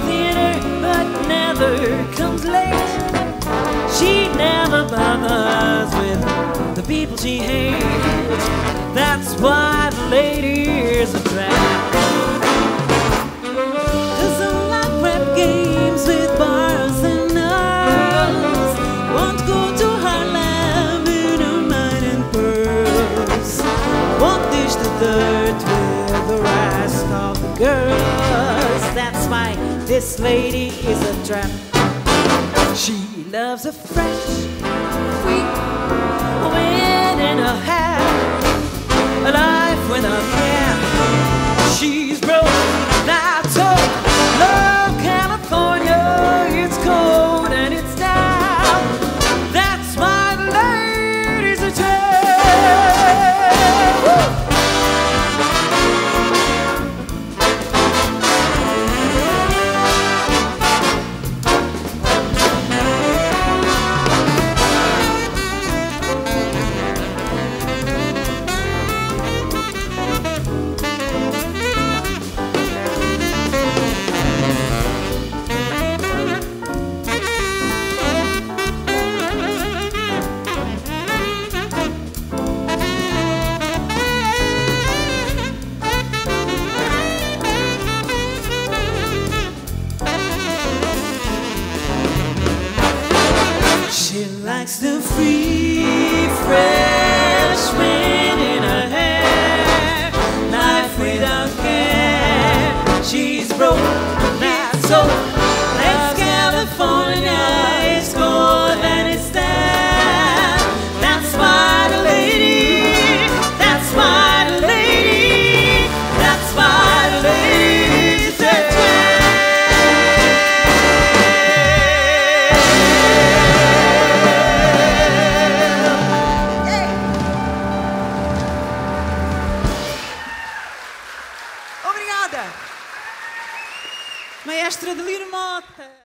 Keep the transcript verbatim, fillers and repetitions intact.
theater, but never comes late. She never bothers with the people she hates. That's why the lady is a drag. Doesn't like rap games with bars and nuts. Won't go to her lab in her mind and purse. Won't dish the dirt with the rest of the girls. That's why this lady is a trap. She loves a fresh, free wind in her hair, a life without care. She's broke, not told. Love California, it's cold and it's down. That's why the ladies are trapped. The free, fresh wind in her hair, life without care. She's broke, that's so. That's California, it's cold and it's damp. That's why the lady, that's why the lady, that's why the lady is a twin. Maestro Adelino Mota.